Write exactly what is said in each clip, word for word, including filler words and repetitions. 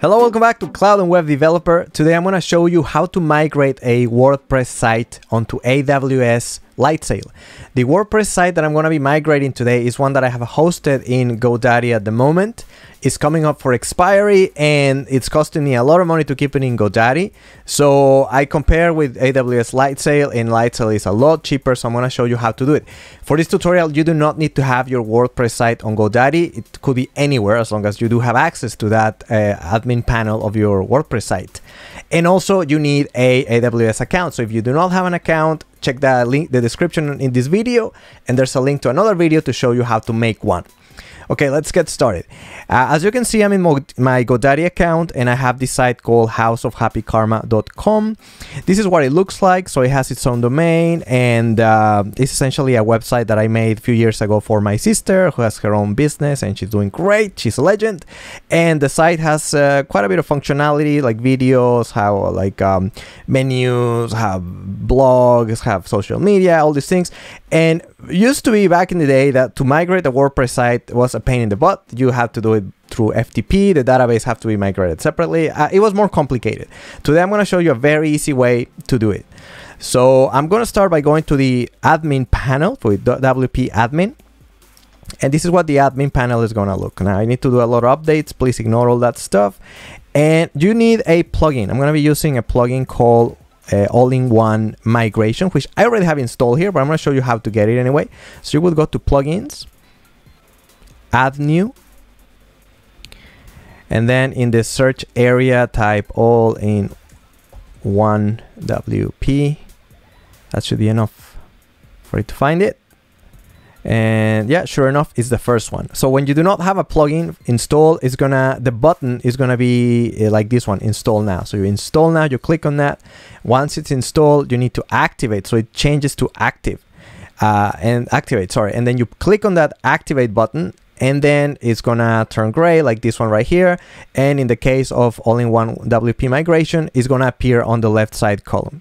Hello, welcome back to Cloud and Web Developer. Today I'm going to show you how to migrate a WordPress site onto A W S LightSail. The WordPress site that I'm going to be migrating today is one that I have hosted in GoDaddy at the moment. It's coming up for expiry and it's costing me a lot of money to keep it in GoDaddy. So I compare with A W S LightSail, and LightSail is a lot cheaper, so I'm going to show you how to do it. For this tutorial, you do not need to have your WordPress site on GoDaddy. It could be anywhere as long as you do have access to that uh, admin panel of your WordPress site. And also you need a A W S account. So if you do not have an account, check the link, the description in this video, and there's a link to another video to show you how to make one. Okay, let's get started. Uh, as you can see, I'm in my GoDaddy account and I have this site called house of happy karma dot com. This is what it looks like. So it has its own domain, and uh, it's essentially a website that I made a few years ago for my sister, who has her own business and she's doing great. She's a legend. And the site has uh, quite a bit of functionality, like videos, how like um, menus, have blogs, have social media, all these things. And used to be back in the day that to migrate a WordPress site was a pain in the butt. You had to do it through F T P. The database have to be migrated separately. Uh, it was more complicated. Today I'm going to show you a very easy way to do it. So I'm going to start by going to the admin panel for W P admin. And this is what the admin panel is going to look. Now I need to do a lot of updates. Please ignore all that stuff. And you need a plugin. I'm going to be using a plugin called Uh, All-in-One Migration, which I already have installed here, but I'm going to show you how to get it anyway. So you would go to Plugins, Add New, and then in the search area type All-in-One W P. That should be enough for it to find it. And yeah, sure enough, it's the first one. So when you do not have a plugin installed, it's gonna the button is gonna be like this one, install now. So you install now, you click on that. Once it's installed, you need to activate. So it changes to active uh, and activate, sorry. And then you click on that activate button, and then it's gonna turn gray like this one right here. And in the case of All-in-One W P Migration, it's gonna appear on the left side column.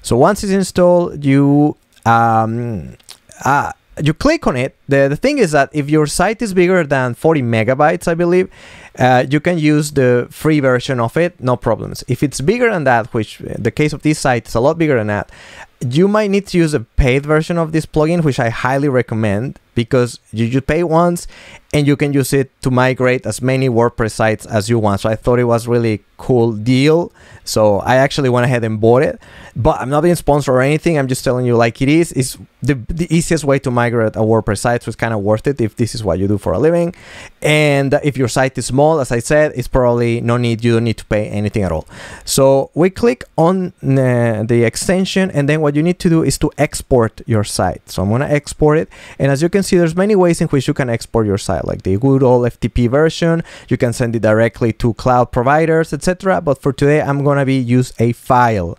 So once it's installed, you um, uh, You click on it. The, the thing is that if your site is bigger than forty megabytes, I believe, uh, you can use the free version of it, no problems. If it's bigger than that, which in the case of this site is a lot bigger than that, you might need to use a paid version of this plugin, which I highly recommend, because you, you pay once and you can use it to migrate as many WordPress sites as you want. So I thought it was really cool deal. So I actually went ahead and bought it, but I'm not being sponsored or anything. I'm just telling you like it is. It's the, the easiest way to migrate a WordPress site. So it's kind of worth it if this is what you do for a living. And if your site is small, as I said, it's probably no need. You don't need to pay anything at all. So we click on uh, the extension, and then what you need to do is to export your site. So I'm going to export it. And as you can see, there's many ways in which you can export your site, like the good old F T P version. You can send it directly to cloud providers, et cetera. But for today, I'm going to be use a file.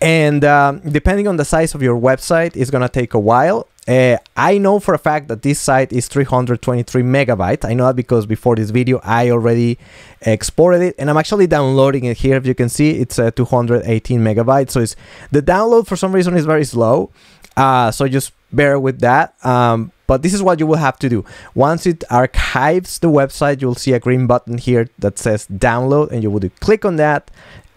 And um, depending on the size of your website, it's going to take a while. Uh, I know for a fact that this site is three hundred twenty-three megabytes. I know that because before this video, I already exported it, and I'm actually downloading it here. If you can see, it's uh, two hundred eighteen megabytes. So it's, the download for some reason is very slow. Uh, so just bear with that. Um, but this is what you will have to do. Once it archives the website, you'll see a green button here that says download, and you would click on that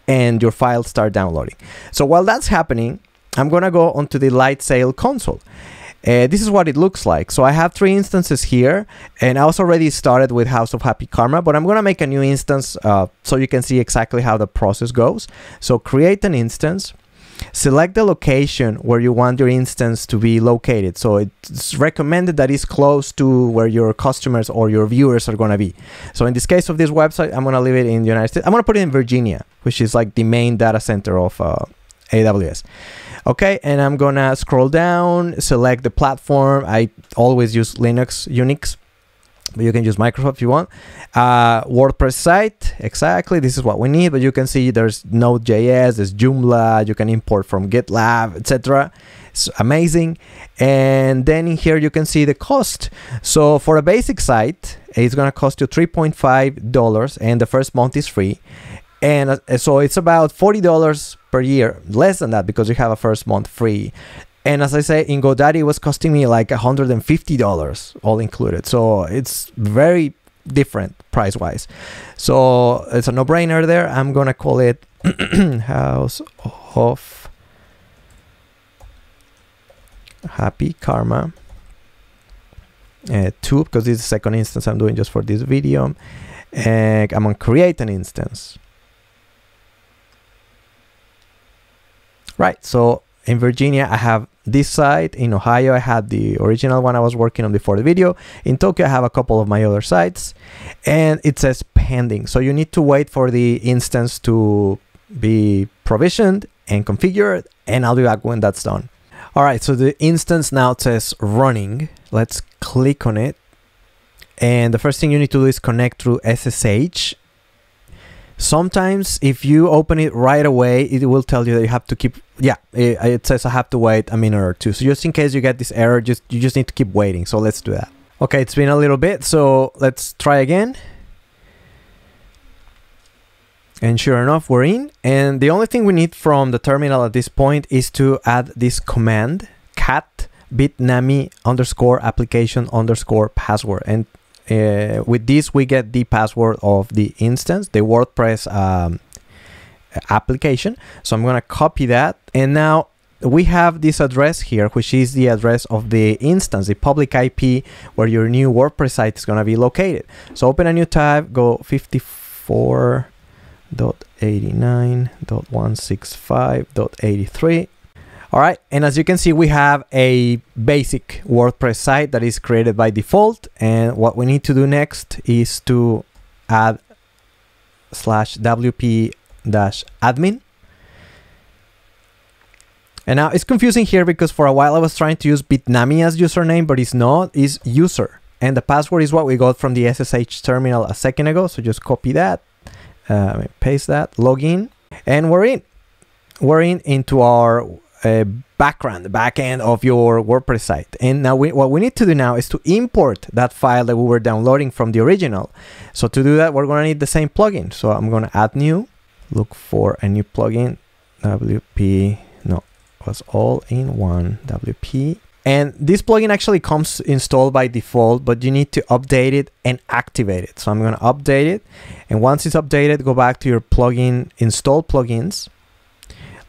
and your files start downloading. So while that's happening, I'm going to go onto the LightSail console. Uh, this is what it looks like. So I have three instances here, and I was already started with House of Happy Karma, but I'm going to make a new instance uh, so you can see exactly how the process goes. So create an instance, select the location where you want your instance to be located. So it's recommended that it's close to where your customers or your viewers are going to be. So in this case of this website, I'm going to leave it in the United States. I'm going to put it in Virginia, which is like the main data center of uh, A W S. Okay, and I'm gonna scroll down, select the platform. I always use Linux, Unix, but you can use Microsoft if you want. Uh, WordPress site, exactly, this is what we need, but you can see there's Node.js, there's Joomla, you can import from GitLab, et cetera. It's amazing. And then in here you can see the cost. So for a basic site, it's gonna cost you three point five dollars, and the first month is free. And so it's about forty dollars per year, less than that, because you have a first month free. And as I say, in GoDaddy, it was costing me like one hundred fifty dollars all included. So it's very different price-wise. So it's a no-brainer there. I'm gonna call it House of Happy Karma uh, two, because this is the second instance I'm doing just for this video. And I'm gonna create an instance. Right, so in Virginia, I have this site. In Ohio, I had the original one I was working on before the video. In Tokyo, I have a couple of my other sites. And it says pending. So you need to wait for the instance to be provisioned and configured. And I'll be back when that's done. All right, so the instance now says running. Let's click on it. And the first thing you need to do is connect through S S H. Sometimes if you open it right away, it will tell you that you have to keep, yeah, it, it says I have to wait a minute or two. So just in case you get this error, just you just need to keep waiting. So let's do that. Okay, it's been a little bit, so let's try again. And sure enough, we're in. And the only thing we need from the terminal at this point is to add this command, cat bitnami underscore application underscore password. And Uh, with this, we get the password of the instance, the WordPress um, application. So I'm going to copy that. And now we have this address here, which is the address of the instance, the public I P where your new WordPress site is going to be located. So open a new tab, go fifty-four dot eighty-nine dot one sixty-five dot eighty-three. All right, and as you can see, we have a basic WordPress site that is created by default. And what we need to do next is to add slash W P dash admin. And now it's confusing here because for a while I was trying to use bitnami as username, but it's not, it's user. And the password is what we got from the S S H terminal a second ago. So just copy that, uh, paste that, login, and we're in. We're in into our Uh, background, the back end of your WordPress site. And now we, what we need to do now is to import that file that we were downloading from the original. So to do that, we're going to need the same plugin. So I'm going to add new, look for a new plugin, W P, no, it was all-in-one W P. And this plugin actually comes installed by default, but you need to update it and activate it. So I'm going to update it. And once it's updated, go back to your plugin, install plugins,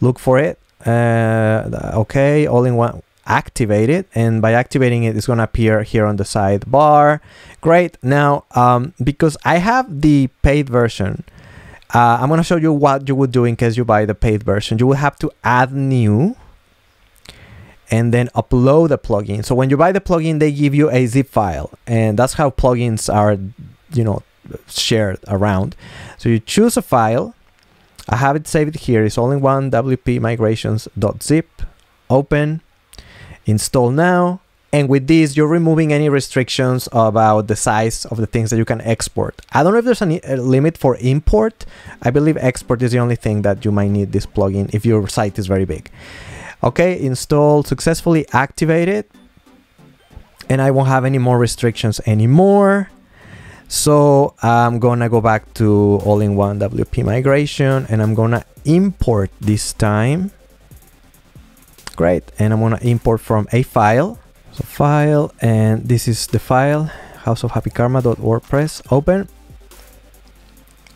look for it. Uh, okay, all-in-one, activate it, and by activating it, it's going to appear here on the sidebar. Great. Now, um, because I have the paid version, uh, I'm going to show you what you would do in case you buy the paid version. You will have to add new and then upload the plugin. So when you buy the plugin, they give you a zip file, and that's how plugins are, you know, shared around. So you choose a file. I have it saved here. It's all-in-one W P migrations.zip, open, install now. And with this, you're removing any restrictions about the size of the things that you can export. I don't know if there's any, a limit for import. I believe export is the only thing that you might need this plugin if your site is very big. Okay, install successfully, activated. And I won't have any more restrictions anymore. So I'm gonna go back to all-in-one W P migration, and I'm gonna import this time. Great, and I'm gonna import from a file. So file, and this is the file, house of happy karma dot wordpress, open.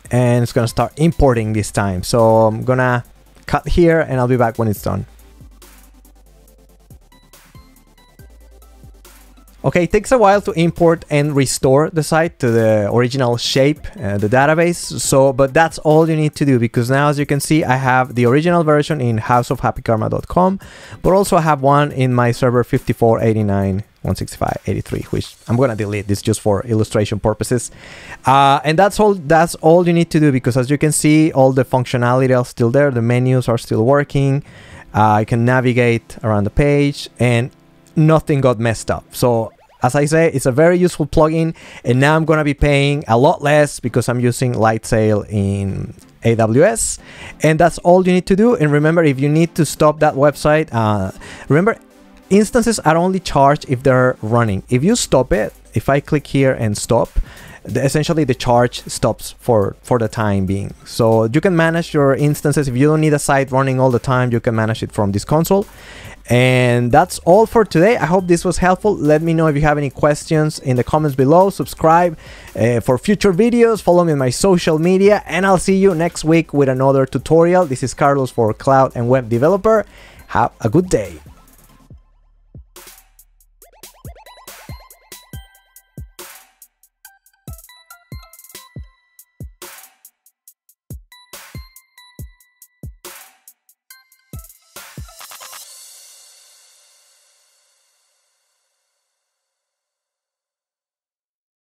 And it's gonna start importing this time. So I'm gonna cut here, and I'll be back when it's done. Okay, it takes a while to import and restore the site to the original shape, uh, the database. So, but that's all you need to do, because now, as you can see, I have the original version in house of happy karma dot com, but also I have one in my server fifty-four eighty-nine one sixty-five eighty-three, which I'm gonna delete this just for illustration purposes. Uh, and that's all, that's all you need to do, because as you can see, all the functionality are still there. The menus are still working. Uh, I can navigate around the page, and nothing got messed up. So as I say, it's a very useful plugin, and now I'm going to be paying a lot less because I'm using LightSail in A W S. And that's all you need to do. And remember, if you need to stop that website, uh, remember, instances are only charged if they're running. If you stop it, if I click here and stop, the, essentially the charge stops for, for the time being. So you can manage your instances. If you don't need a site running all the time, you can manage it from this console. And that's all for today. I hope this was helpful. Let me know if you have any questions in the comments below. Subscribe uh, for future videos. Follow me on my social media, and I'll see you next week with another tutorial. This is Carlos for Cloud and Web Developer. Have a good day.